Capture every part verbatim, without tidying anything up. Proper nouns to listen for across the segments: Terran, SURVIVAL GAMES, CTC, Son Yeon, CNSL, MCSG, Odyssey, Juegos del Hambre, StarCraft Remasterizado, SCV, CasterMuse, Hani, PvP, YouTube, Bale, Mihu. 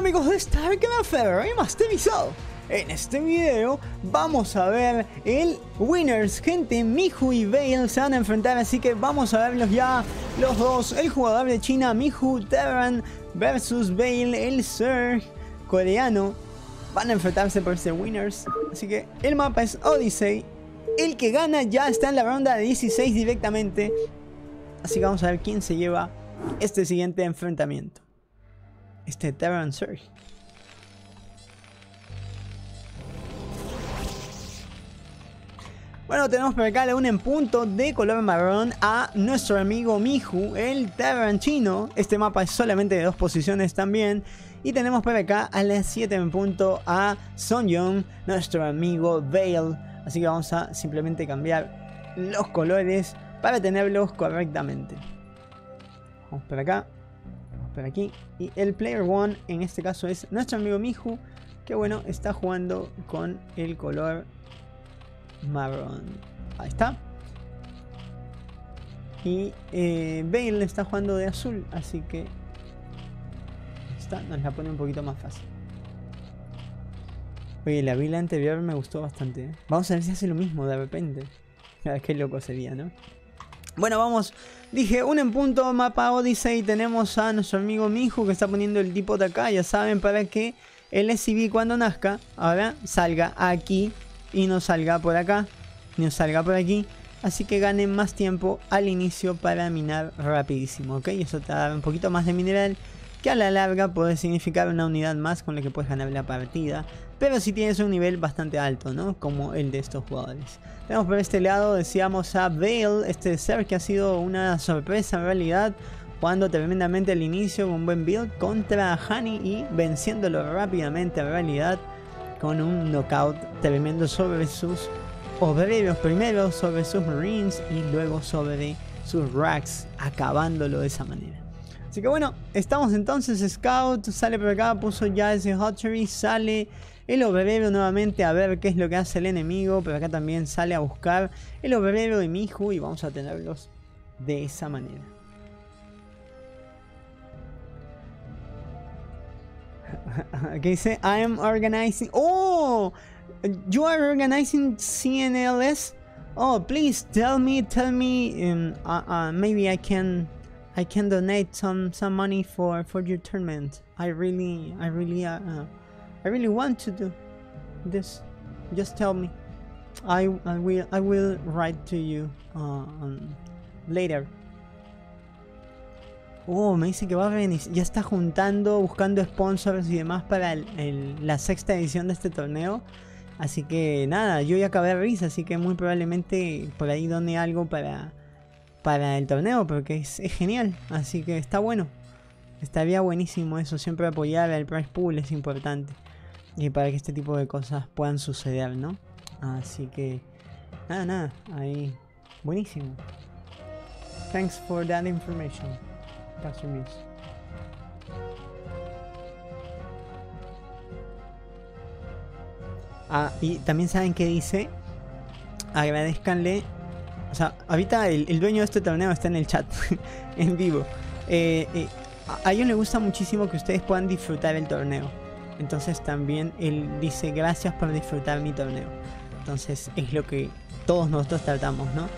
amigos de StarCraft Remasterizado. En este video vamos a ver el Winners, gente. Mihu y Bale se van a enfrentar, así que vamos a verlos ya los dos. El jugador de China, Mihu Terran, versus Bale, el Surge coreano. Van a enfrentarse por ser Winners, así que el mapa es Odyssey. El que gana ya está en la ronda de dieciséis directamente. Así que vamos a ver quién se lleva este siguiente enfrentamiento. Este Terran Surge. Bueno, tenemos por acá la una en punto de color marrón a nuestro amigo Mihu, el Terran chino. Este mapa es solamente de dos posiciones también. Y tenemos por acá a las siete en punto a Son Yeon, nuestro amigo Bale. Así que vamos a simplemente cambiar los colores para tenerlos correctamente. Vamos por acá, vamos por aquí. Y el player one en este caso es nuestro amigo Mihu, que bueno, está jugando con el color marrón, ahí está. Y eh, Bale está jugando de azul, así que esta nos la pone un poquito más fácil. Oye, la vila anterior me gustó bastante, ¿eh? Vamos a ver si hace lo mismo de repente. Qué loco sería, ¿no? Bueno, vamos. Dije, un en punto, mapa Odyssey. Tenemos a nuestro amigo Mihu, que está poniendo el tipo de acá. Ya saben, para que el S C V cuando nazca, ahora salga aquí y no salga por acá, no salga por aquí, así que ganen más tiempo al inicio para minar rapidísimo, ¿ok? Eso te da un poquito más de mineral, que a la larga puede significar una unidad más con la que puedes ganar la partida, pero si sí tienes un nivel bastante alto, ¿no? Como el de estos jugadores. Tenemos por este lado, decíamos, a Bale, este ser que ha sido una sorpresa en realidad, jugando tremendamente al inicio con un buen build contra Hani y venciéndolo rápidamente en realidad, con un knockout tremendo sobre sus obreros, primero sobre sus marines y luego sobre sus racks, acabándolo de esa manera. Así que bueno, estamos entonces. Scout sale por acá, puso ya ese Hotchery, sale el obrero nuevamente a ver qué es lo que hace el enemigo, pero acá también sale a buscar el obrero de Mihu y vamos a tenerlos de esa manera. ¿Qué dice? I am organizing. Oh, you are organizing C N L S. Oh, please tell me, tell me. Um, uh, uh, maybe I can, I can donate some some money for for your tournament. I really, I really, uh, uh, I really want to do this. Just tell me. I I will I will write to you uh, um, later. Oh, me dice que va a venir, ya está juntando, buscando sponsors y demás para el, el, la sexta edición de este torneo. Así que nada, yo ya acabé Riz, así que muy probablemente por ahí done algo para, para el torneo, porque es, es genial. Así que está bueno, estaría buenísimo eso, siempre apoyar al prize pool es importante. Y para que este tipo de cosas puedan suceder, ¿no? Así que nada, nada, ahí, buenísimo. Thanks for that information. CasterMuse. Ah, y también saben que dice, agradezcanle, o sea, ahorita el, el dueño de este torneo está en el chat, en vivo. Eh, eh, a ellos les gusta muchísimo que ustedes puedan disfrutar el torneo, entonces también él dice gracias por disfrutar mi torneo. Entonces es lo que todos nosotros tratamos, ¿no?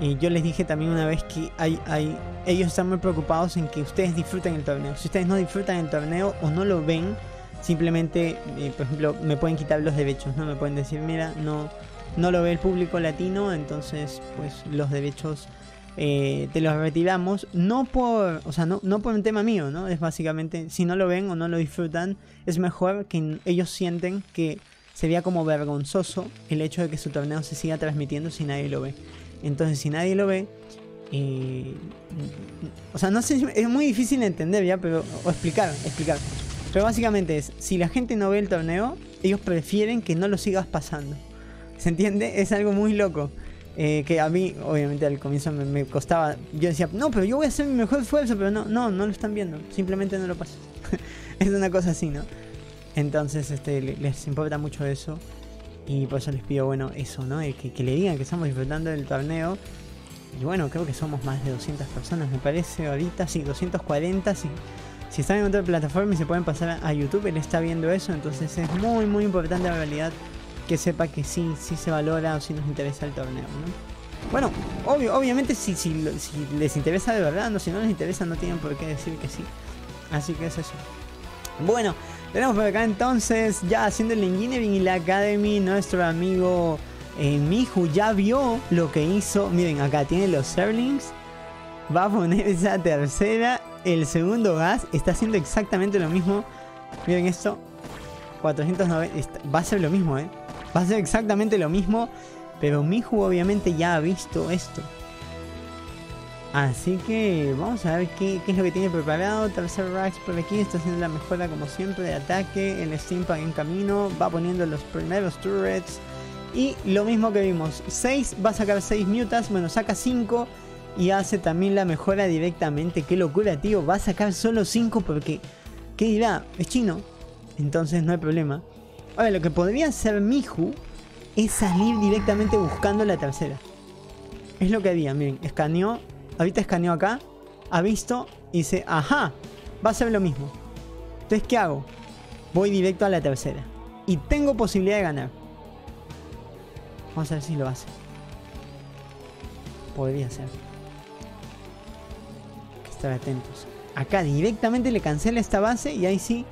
Y yo les dije también una vez que hay, hay, ellos están muy preocupados en que ustedes disfruten el torneo. Si ustedes no disfrutan el torneo o no lo ven, simplemente, eh, por ejemplo, me pueden quitar los derechos, ¿no? Me pueden decir, mira, no, no lo ve el público latino, entonces, pues, los derechos eh, te los retiramos. No por, o sea, no, no por un tema mío, ¿no? Es básicamente, si no lo ven o no lo disfrutan, es mejor que ellos sienten que sería como vergonzoso el hecho de que su torneo se siga transmitiendo si nadie lo ve. Entonces, si nadie lo ve, eh, o sea, no sé, es muy difícil de entender ya, pero, o explicar, explicar. Pero básicamente es, si la gente no ve el torneo, ellos prefieren que no lo sigas pasando. ¿Se entiende? Es algo muy loco. Eh, que a mí, obviamente, al comienzo me, me costaba. Yo decía, no, pero yo voy a hacer mi mejor esfuerzo, pero no, no, no lo están viendo. Simplemente no lo pasas. Es una cosa así, ¿no? Entonces, este, les importa mucho eso. Y por eso les pido, bueno, eso, ¿no? Que, que le digan que estamos disfrutando del torneo. Y bueno, creo que somos más de doscientas personas, me parece, ahorita. Sí, doscientas cuarenta, si, Si están en otra plataforma y se pueden pasar a YouTube, él está viendo eso, entonces es muy muy importante la realidad que sepa que sí, sí se valora o sí nos interesa el torneo, ¿no? Bueno, obvio, obviamente si, si, si les interesa de verdad, no, si no les interesa no tienen por qué decir que sí. Así que es eso. Bueno, tenemos por acá entonces, ya haciendo el Engineering y la Academy, nuestro amigo eh, Mihu ya vio lo que hizo. Miren, acá tiene los serlings, va a poner esa tercera, el segundo gas, está haciendo exactamente lo mismo. Miren esto, cuatrocientos noventa, va a ser lo mismo, eh. Va a ser exactamente lo mismo, pero Mihu obviamente ya ha visto esto. Así que vamos a ver qué, qué es lo que tiene preparado. Tercer Rax por aquí, está haciendo la mejora como siempre de ataque. El Steampunk en camino, va poniendo los primeros turrets. Y lo mismo que vimos, seis, va a sacar seis mutas, bueno, saca cinco. Y hace también la mejora directamente. Qué locura, tío, va a sacar solo cinco porque, ¿qué dirá? Es chino, entonces no hay problema. Ahora, lo que podría hacer Mihu es salir directamente buscando la tercera. Es lo que haría, miren, escaneó. Ahorita escaneó acá, ha visto y dice, ajá, va a ser lo mismo. Entonces, ¿qué hago? Voy directo a la tercera. Y tengo posibilidad de ganar. Vamos a ver si lo hace. Podría ser. Hay que estar atentos. Acá directamente le cancela esta base y ahí sí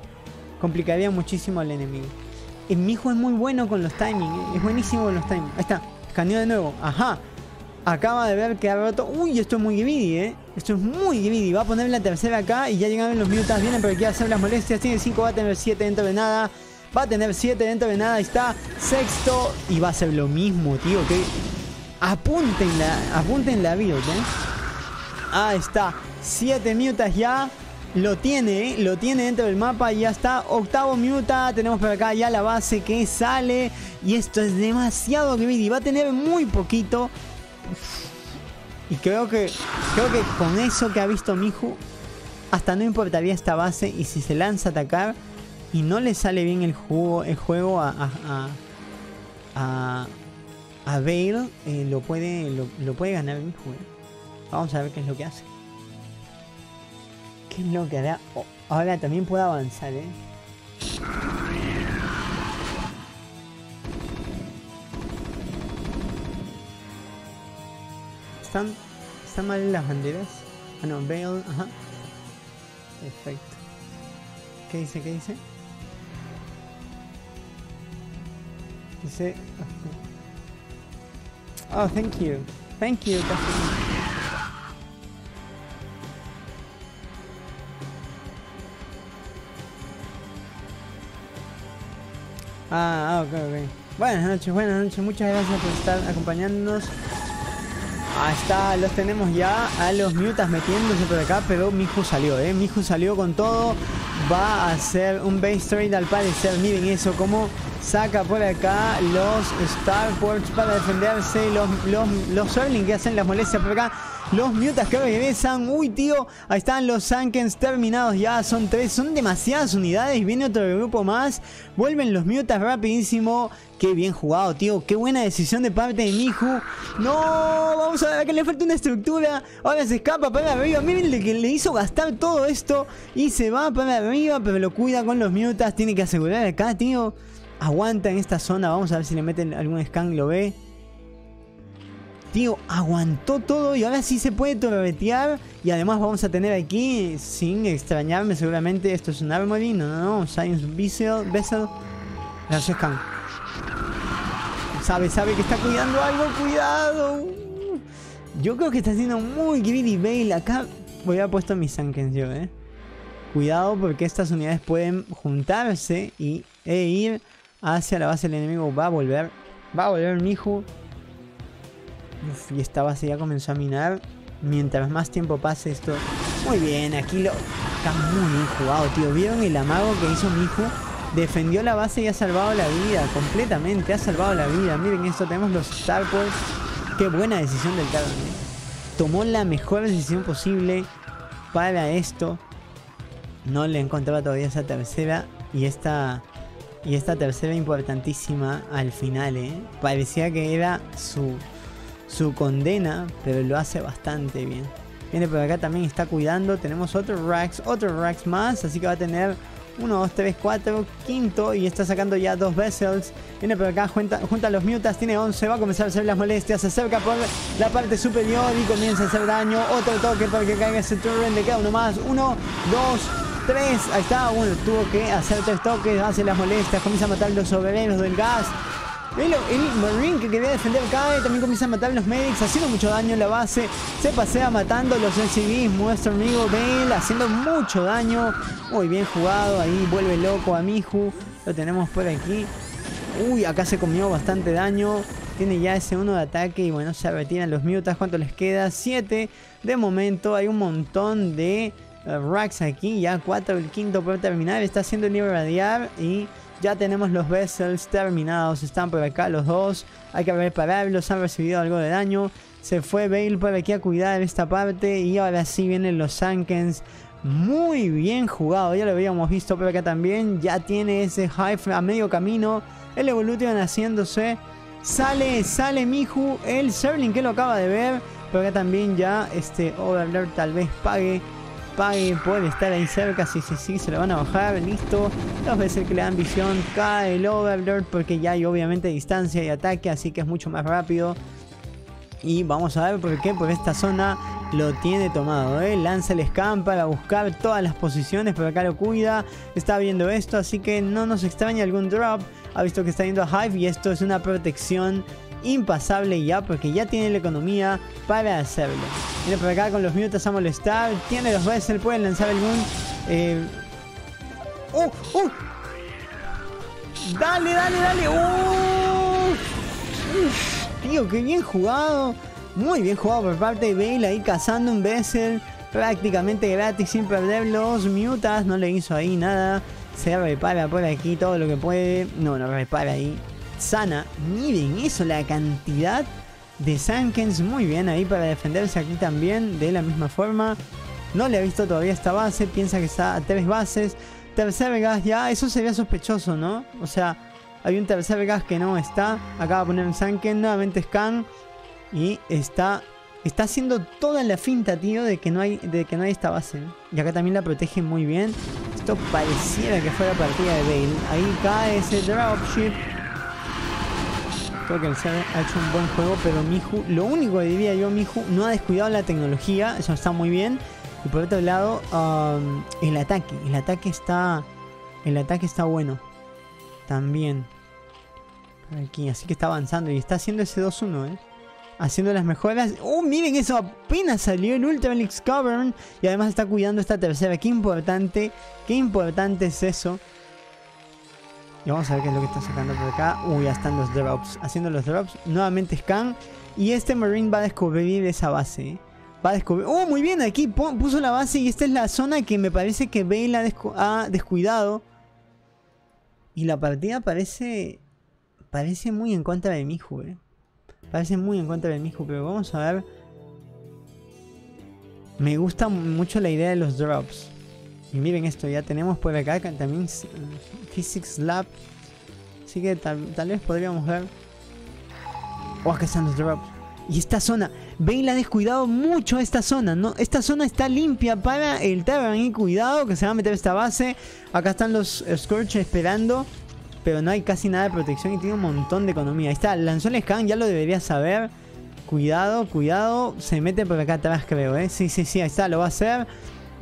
complicaría muchísimo al enemigo. Y Mihu es muy bueno con los timings, es buenísimo con los timings. Ahí está, escaneó de nuevo, ajá. Acaba de ver que ha roto. Uy, esto es muy greedy, eh. Esto es muy greedy. Va a poner la tercera acá y ya llegaron los mutas. Vienen por aquí a hacer las molestias. Tiene cinco, va a tener siete dentro de nada. Va a tener siete dentro de nada. Ahí está. Sexto. Y va a ser lo mismo, tío. Que apúntenla. Apúntenla, bio, ¿eh? Ahí está. siete mutas ya. Lo tiene, eh. Lo tiene dentro del mapa. Ya está. Octavo muta. Tenemos por acá ya la base que sale. Y esto es demasiado greedy. Va a tener muy poquito. Y creo que creo que con eso que ha visto Mihu, hasta no importaría esta base. Y si se lanza a atacar y no le sale bien el juego, el juego a, a, a, a Bale, eh, lo, puede, lo, lo puede ganar Mihu, eh. Vamos a ver qué es lo que hace. ¿Qué es lo que hará? Oh, ahora también puede avanzar, eh. ¿Están, ¿Están mal las banderas? Ah, no, Bale, ajá. Perfecto. ¿Qué dice? ¿Qué dice? Dice... Oh, thank you. Thank you, CasterMuse. Ah, ok, ok. Buenas noches, buenas noches. Muchas gracias por estar acompañándonos. Ahí está, los tenemos ya a los mutas metiéndose por acá, pero Mihu salió, eh. Mihu salió con todo. Va a hacer un base trade al parecer. Miren eso, como saca por acá los Starports para defenderse. Los, los, los Serling que hacen las molestias por acá. Los mutas que regresan. Uy, tío, ahí están los Sankens terminados ya. Son tres, son demasiadas unidades. Viene otro grupo más. Vuelven los mutas rapidísimo. Qué bien jugado, tío. Qué buena decisión de parte de Mihu. No, vamos a ver, que le falta una estructura. Ahora se escapa para arriba. Miren que le hizo gastar todo esto. Y se va para arriba, pero lo cuida con los mutas. Tiene que asegurar acá, tío. Aguanta en esta zona. Vamos a ver si le meten algún scan. Lo ve. Tío, aguantó todo y ahora sí se puede torretear. Y además vamos a tener aquí, sin extrañarme seguramente, esto es un Armory. No, no, no. Science Vessel. Vessel. Las scan. Sabe, sabe que está cuidando algo, cuidado. Yo creo que está siendo muy greedy Bale. Acá voy a puesto mis Sankens yo, eh. Cuidado porque estas unidades pueden juntarse y, e ir hacia la base del enemigo. Va a volver, va a volver Mihu. Uf, y esta base ya comenzó a minar. Mientras más tiempo pase esto. Muy bien, aquí lo... Está muy bien jugado, tío. ¿Vieron el amago que hizo Mihu? Defendió la base y ha salvado la vida completamente, ha salvado la vida. Miren esto, tenemos los Starports. Qué buena decisión del Target. Tomó la mejor decisión posible para esto. No le encontraba todavía esa tercera. Y esta y esta tercera importantísima al final, ¿eh? Parecía que era su, su condena, pero lo hace bastante bien. Viene por acá, también está cuidando. Tenemos otro racks, otro racks más. Así que va a tener uno, dos, tres, cuatro, quinto. Y está sacando ya dos vessels. Viene por acá, junta, junta a los mutas. Tiene once, va a comenzar a hacer las molestias. Se acerca por la parte superior y comienza a hacer daño. Otro toque para que caiga ese turret. Le queda uno más. uno, dos, tres. Ahí está. Bueno, tuvo que hacer tres toques. Hace las molestias. Comienza a matar los obreros del gas. El, el marine que quería defender cae. También comienza a matar a los medics, haciendo mucho daño en la base. Se pasea matando los N C Vs. Nuestro amigo Bale haciendo mucho daño. Muy bien jugado. Ahí vuelve loco a Mihu. Lo tenemos por aquí. Uy, acá se comió bastante daño. Tiene ya ese uno de ataque. Y bueno, se retiran los mutas. ¿Cuánto les queda? siete. De momento hay un montón de uh, racks aquí. Ya cuatro, el quinto por terminar. Está haciendo el nivel radiar. Y ya tenemos los vessels terminados. Están por acá los dos. Hay que repararlos. Han recibido algo de daño. Se fue Bale por aquí a cuidar esta parte. Y ahora sí vienen los Sankens. Muy bien jugado. Ya lo habíamos visto por acá también. Ya tiene ese Hive a medio camino. El Evolution haciéndose. Sale, sale Mihu. El Serling que lo acaba de ver. Por acá también ya este Overlord tal vez pague. Pague, puede estar ahí cerca, sí, sí, sí, se lo van a bajar, listo. Dos veces que le dan visión, cae el Overlord porque ya hay obviamente distancia y ataque, así que es mucho más rápido. Y vamos a ver por qué, por esta zona lo tiene tomado, ¿eh? Lanza el scan para buscar todas las posiciones, pero acá lo cuida. Está viendo esto, así que no nos extraña algún drop. Ha visto que está yendo a Hive y esto es una protección impasable ya, porque ya tiene la economía para hacerlo. Viene por acá con los minutos a molestar. Tiene los vessels, pueden lanzar algún eh... ¡Oh! ¡Oh! ¡Dale, dale, dale! ¡Oh! Uf, tío, qué bien jugado. Muy bien jugado por parte de Bale, ahí cazando un vessel prácticamente gratis, sin perder los mutas. No le hizo ahí nada. Se repara por aquí todo lo que puede. No, no repara ahí. Sana, miren eso, la cantidad de Sankens. Muy bien ahí para defenderse aquí también de la misma forma. No le ha visto todavía esta base, piensa que está a tres bases. Tercer gas ya, eso sería sospechoso, ¿no? O sea, hay un tercer gas que no está. Acaba de poner un Sanken, nuevamente scan. Y está está haciendo toda la finta, tío, de que no hay, de que no hay esta base. Y acá también la protege muy bien. Esto pareciera que fuera partida de Bale. Ahí cae ese dropship. Creo que el Ser ha hecho un buen juego, pero Mihu, lo único que diría yo, Mihu no ha descuidado la tecnología, eso está muy bien. Y por otro lado, um, el ataque, el ataque está, el ataque está bueno, también. Aquí, así que está avanzando y está haciendo ese dos uno, ¿eh? Haciendo las mejoras. ¡Oh, miren eso! Apenas salió el Ultra Elix Cavern y además está cuidando esta tercera. ¡Qué importante! ¡Qué importante es eso! Y vamos a ver qué es lo que está sacando por acá. Uy, ya están los drops. Haciendo los drops. Nuevamente scan. Y este marine va a descubrir esa base. Va a descubrir... ¡Oh, muy bien! Aquí puso la base. Y esta es la zona que me parece que Bale ha, descu ha descuidado. Y la partida parece... Parece muy en contra de Mihu, eh. Parece muy en contra de Mihu. Pero vamos a ver. Me gusta mucho la idea de los drops. Y miren esto, ya tenemos por acá también Physics Lab. Así que tal, tal vez podríamos ver. Oh, acá están los drops. Y esta zona, Bale ha descuidado mucho esta zona, ¿no? Esta zona está limpia para el Terran. Y cuidado que se va a meter esta base. Acá están los Scourge esperando. Pero no hay casi nada de protección. Y tiene un montón de economía. Ahí está, lanzó el scan, ya lo debería saber. Cuidado, cuidado. Se mete por acá atrás, creo, ¿eh? Sí, sí, sí, ahí está, lo va a hacer.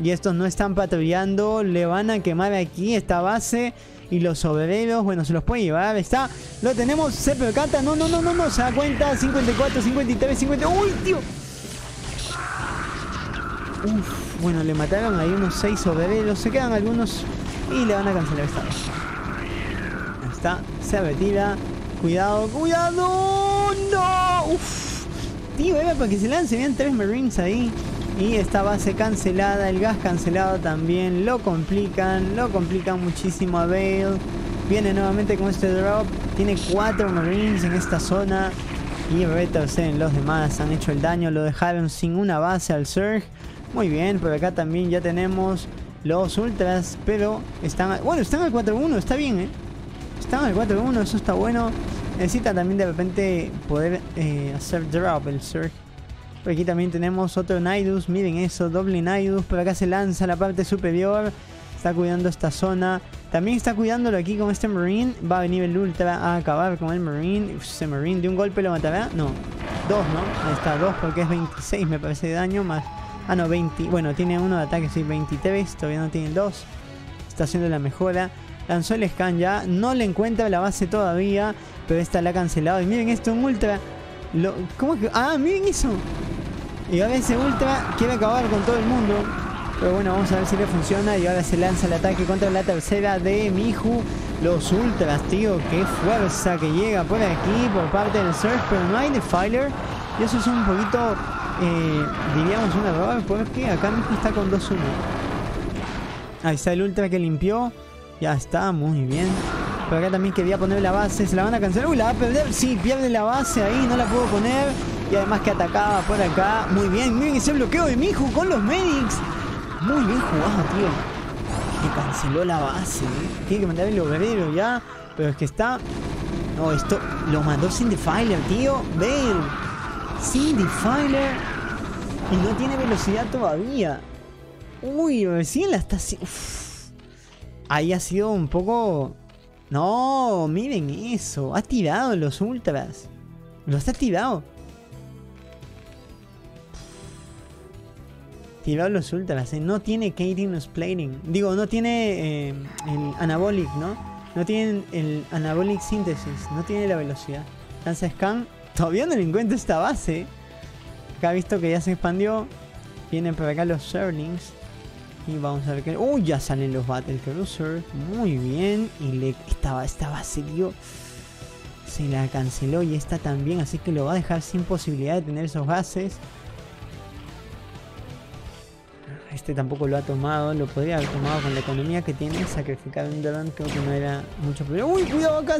Y estos no están patrullando. Le van a quemar aquí esta base. Y los obreros, bueno, se los puede llevar. Está, lo tenemos, se percata. No, no, no, no, no, se da cuenta. cincuenta y cuatro, cincuenta y tres, cincuenta. ¡Uy, tío! Uf, bueno, le mataron ahí unos seis obreros. Se quedan algunos. Y le van a cancelar esta base. Ahí está, se retira. Cuidado, cuidado. ¡No! Uf, tío, era para que se lance. Habían tres marines ahí. Y esta base cancelada, el gas cancelado también, lo complican, lo complican muchísimo a Bale. Viene nuevamente con este drop, tiene cuatro marines en esta zona y retroceden los demás, han hecho el daño, lo dejaron sin una base al Surge. Muy bien, por acá también ya tenemos los ultras, pero están, bueno, están al cuatro uno, está bien, ¿eh? Están al cuatro uno, eso está bueno. Necesita también de repente poder eh, hacer drop el Surge. Por aquí también tenemos otro Nidus, miren eso, doble Nidus. Por acá se lanza a la parte superior, está cuidando esta zona. También está cuidándolo aquí con este Marine. Va a venir el Ultra a acabar con el Marine. Uf, ese Marine de un golpe lo matará. No, dos, ¿no? Ahí está, dos porque es veintiséis me parece de daño más... Ah, no, veinte... Bueno, tiene uno de ataque, sí, veintitrés. Todavía no tiene dos. Está haciendo la mejora. Lanzó el scan ya. No le encuentra la base todavía, pero esta la ha cancelado. Y miren esto, un Ultra. Lo... ¿Cómo que...? Ah, miren eso. Y ahora ese Ultra quiere acabar con todo el mundo. Pero bueno, vamos a ver si le funciona. Y ahora se lanza el ataque contra la tercera de Mihu. Los Ultras, tío. Qué fuerza que llega por aquí por parte del Surf. Pero no hay Defiler. Y eso es un poquito, eh, diríamos, un error. Porque acá Mihu está con dos uno. Ahí está el Ultra que limpió. Ya está, muy bien. Pero acá también quería poner la base. Se la van a cancelar. ¡Uy, la va a perder! Sí, pierde la base ahí. No la puedo poner. Y además que atacaba por acá. Muy bien, muy bien ese bloqueo de Mihu con los Medics. Muy bien jugado, tío. Que canceló la base, ¿eh? Tiene que mandar el obrero ya. Pero es que está... No, esto... Lo mandó sin Defiler, tío. Bale. Sin Defiler. Y no tiene velocidad todavía. Uy, recién la está haciendo... Ahí ha sido un poco... No, miren eso. Ha tirado los Ultras. Los ha tirado. Tirado los Ultras, ¿eh? No tiene Cadence Plating. Digo, no tiene eh, el Anabolic, ¿no? No tienen el Anabolic Synthesis. No tiene la velocidad. Lanza Scan. Todavía no le encuentro esta base. Acá ha visto que ya se expandió. Vienen por acá los Serlings. Y vamos a ver que... ¡Uy! Uh, ya salen los Battle Cruiser. Muy bien. Y le... Esta, esta base, tío, se la canceló. Y esta también. Así que lo va a dejar sin posibilidad de tener esos gases. Este tampoco lo ha tomado, lo podría haber tomado con la economía que tiene. Sacrificar un dron creo que no era mucho problema. ¡Uy, cuidado acá!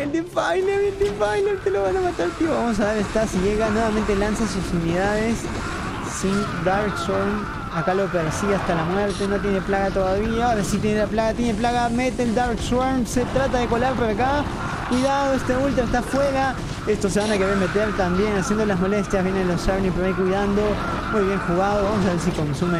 ¡El Defiler, el Defiler! ¡Te lo van a matar, tío! Vamos a ver esta, si llega nuevamente lanza sus unidades sin Dark Storm. Acá lo persigue hasta la muerte, no tiene plaga todavía. Ahora sí tiene la plaga, tiene plaga, mete el Dark Swarm, se trata de colar por acá. Cuidado, este Ultra está afuera. Estos se van a querer meter también, haciendo las molestias. Vienen los Sarni por ahí cuidando. Muy bien jugado, vamos a ver si consume.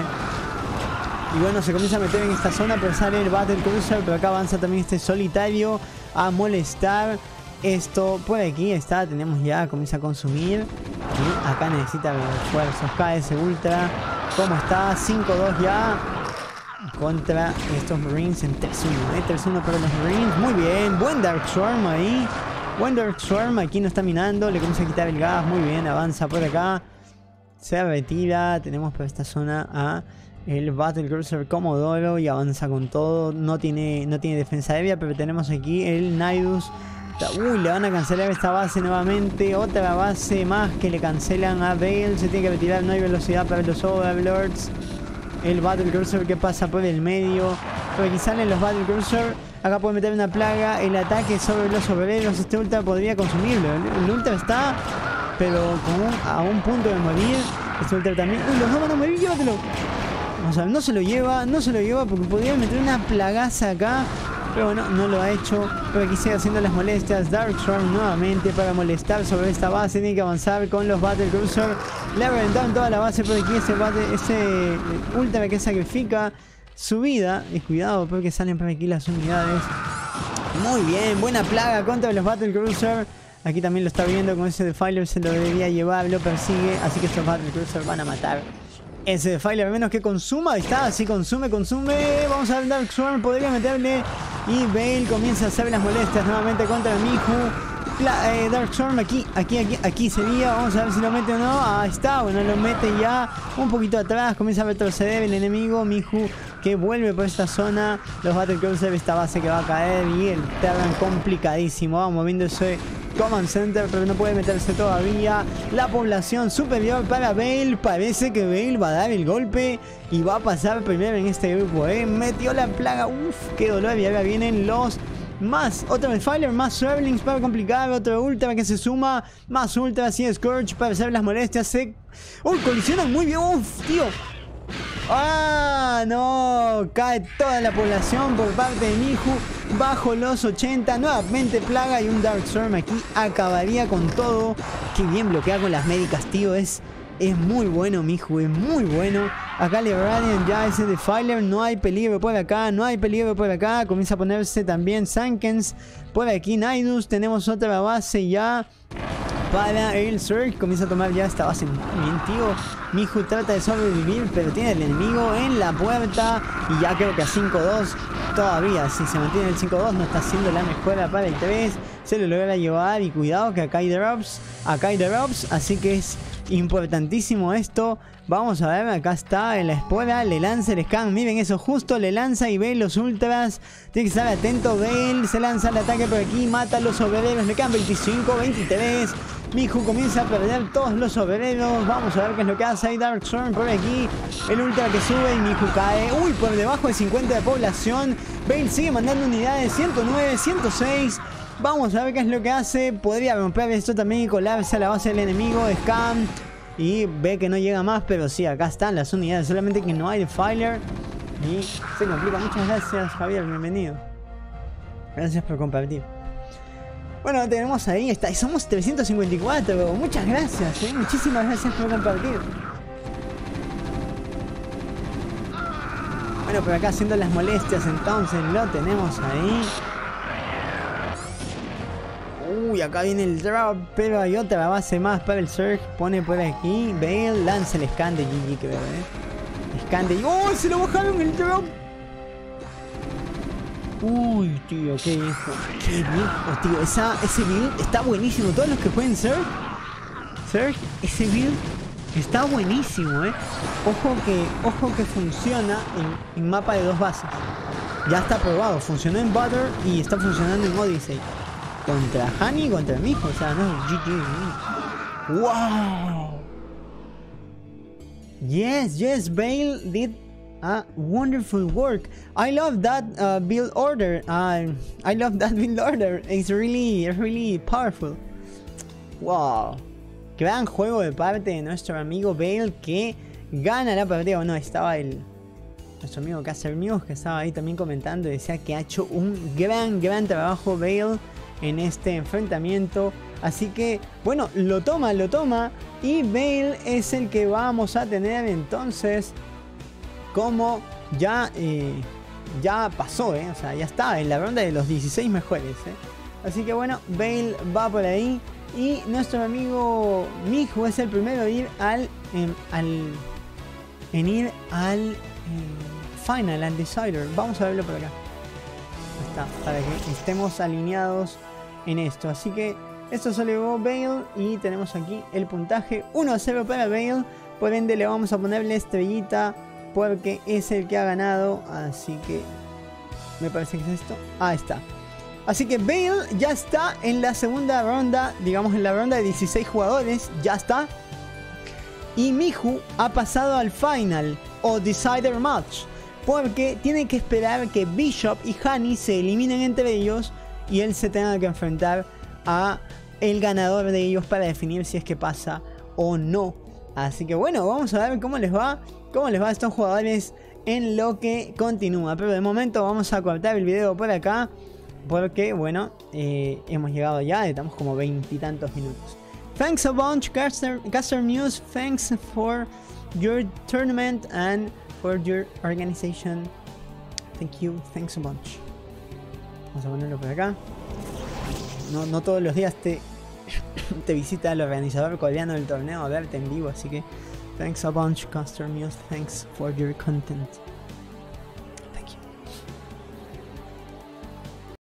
Y bueno, se comienza a meter en esta zona, pero sale el Battle Cruiser. Pero acá avanza también este solitario a molestar. Esto por aquí está, tenemos ya, comienza a consumir. Y acá necesita refuerzos, cae ese Ultra. ¿Cómo está? cinco dos ya. Contra estos Marines en tres uno, ¿eh? tres uno para los Marines. Muy bien, buen Dark Swarm ahí. Buen Dark Swarm, aquí no está minando. Le comienza a quitar el gas, muy bien, avanza por acá. Se retira, tenemos por esta zona a el Battle Cruiser Comodoro. Y avanza con todo, no tiene, no tiene defensa aérea. Pero tenemos aquí el Nidus. Uy, le van a cancelar esta base nuevamente. Otra base más que le cancelan a Bale. Se tiene que retirar, no hay velocidad para los Overlords. El Battle Cruiser que pasa por el medio. Pero aquí salen los Battle Cruiser. Acá puede meter una plaga. El ataque sobre los obreros. Este Ultra podría consumirlo. El Ultra está, pero con un, a un punto de morir. Este Ultra también. Uy, los dos van a morir, llévatelo. O sea, no se lo lleva, no se lo lleva porque podría meter una plagaza acá. Pero bueno, no lo ha hecho. Pero aquí sigue haciendo las molestias. Darkstorm nuevamente para molestar sobre esta base. Tiene que avanzar con los Battle Cruiser. Le reventaron toda la base. Pero aquí ese, bate, ese Ultra que sacrifica su vida. Y cuidado porque salen por aquí las unidades. Muy bien, buena plaga contra los Battle Cruiser. Aquí también lo está viendo con ese Defiler. Se lo debería llevar, lo persigue. Así que estos Battle Cruiser van a matar ese Defiler, a menos que consuma. Ahí está, sí, consume, consume. Vamos a ver, Dark Swarm podría meterle. Y Bale comienza a hacer las molestias nuevamente contra el Mihu. La, eh, Dark Swarm aquí, aquí, aquí, aquí sería. Vamos a ver si lo mete o no. Ah, está, bueno, lo mete ya. Un poquito atrás, comienza a retroceder el enemigo. Mihu que vuelve por esta zona. Los Battlecruiser, esta base que va a caer. Y el Terran complicadísimo. Vamos moviéndose. Command Center, pero no puede meterse todavía. La población superior para Bale. Parece que Bale va a dar el golpe y va a pasar primero en este grupo, ¿eh? Metió la plaga. Uff, qué dolor. Y ahora vienen los más. Otro Defiler, más Serlings para complicar. Otro Ultra que se suma. Más Ultras y Scourge para hacer las molestias. Se... Uy, colisionan muy bien. Uff, tío. ¡Ah! No, cae toda la población por parte de Mihu bajo los ochenta. Nuevamente plaga y un Dark Storm aquí acabaría con todo. Qué bien bloqueado con las médicas, tío. Es Es muy bueno, Mihu, es muy bueno. Acá Lebradian ya es el defiler. No hay peligro por acá, no hay peligro por acá. Comienza a ponerse también Sankens. Por aquí Nidus. Tenemos otra base ya para el Surge. Comienza a tomar ya esta base. Bien, tío. Mihu trata de sobrevivir, pero tiene el enemigo en la puerta. Y ya creo que a cinco dos. Todavía, si se mantiene el cinco dos, no está haciendo la mejora para el tres. Se lo logra llevar y cuidado que acá hay drops. Acá hay drops, así que es importantísimo esto. Vamos a ver, acá está en la espora. Le lanza el scan, miren eso, justo le lanza y ve los ultras. Tiene que estar atento, Bale. Se lanza el ataque por aquí, mata a los obreros. Le quedan veinticinco, veintitrés. Mihu comienza a perder todos los obreros. Vamos a ver qué es lo que hace. Hay Dark Storm por aquí. El ultra que sube y Mihu cae. Uy, por debajo de cincuenta de población. Bale sigue mandando unidades, ciento nueve, ciento seis. Vamos a ver qué es lo que hace. Podría romper esto también y colarse a la base del enemigo. Scam. Y ve que no llega más. Pero sí, acá están las unidades. Solamente que no hay defiler. Y se complica. Muchas gracias, Javier. Bienvenido. Gracias por compartir. Bueno, tenemos ahí. Está. Somos trescientos cincuenta y cuatro. Muchas gracias. ¿eh? Muchísimas gracias por compartir. Bueno, por acá haciendo las molestias. Entonces lo tenemos ahí. Uy, acá viene el drop, pero hay otra base más para el Surge. Pone por aquí, Bale, lanza el scan de G G, creo, eh. Scan de... ¡Oh, se lo bajaron el drop! Uy, tío, qué viejo. Qué viejo, tío. Esa, ese build está buenísimo. Todos los que jueguen Surge, Surge, ese build está buenísimo, eh. Ojo que, ojo que funciona en, en mapa de dos bases. Ya está probado. Funcionó en Butter y está funcionando en Odyssey. Contra Hani y contra Mihu, o sea, no, G G. Wow. Yes, yes, Bale did a wonderful work. I love that uh, build order. Uh, I love that build order. It's really, really powerful. Wow. Gran juego de parte de nuestro amigo Bale que gana la partida. Bueno, estaba el... nuestro amigo CasterMuse que estaba ahí también comentando y decía que ha hecho un gran, gran trabajo Bale en este enfrentamiento. Así que bueno, lo toma, lo toma. Y Bale es el que vamos a tener entonces. Como ya eh, ya pasó, eh, o sea, ya está en la ronda de los dieciséis mejores, eh. Así que bueno, Bale va por ahí. Y nuestro amigo Mihu es el primero en ir al, eh, al en ir al eh, Final and Decider. Vamos a verlo por acá. Está, para que estemos alineados en esto. Así que esto se lo llevó Bale y tenemos aquí el puntaje uno a cero para Bale. Por ende le vamos a poner la estrellita porque es el que ha ganado. Así que me parece que es esto. Ah, está. Así que Bale ya está en la segunda ronda, digamos en la ronda de dieciséis jugadores. Ya está. Y Mihu ha pasado al Final o Decider Match, porque tiene que esperar que Bishop y Hani se eliminen entre ellos y él se tenga que enfrentar a el ganador de ellos para definir si es que pasa o no. Así que bueno, vamos a ver cómo les va, cómo les va a estos jugadores en lo que continúa. Pero de momento vamos a cortar el video por acá, porque bueno, eh, hemos llegado ya, estamos como veintitantos minutos. Thanks a bunch, CasterMuse. Thanks for your tournament and for your organization. Thank you, thanks a bunch. Vamos a ponerlo por acá. No, no todos los días te, te visita el organizador coreano del torneo a verte en vivo, así que thanks a bunch, CasterMuse. Thanks for your content.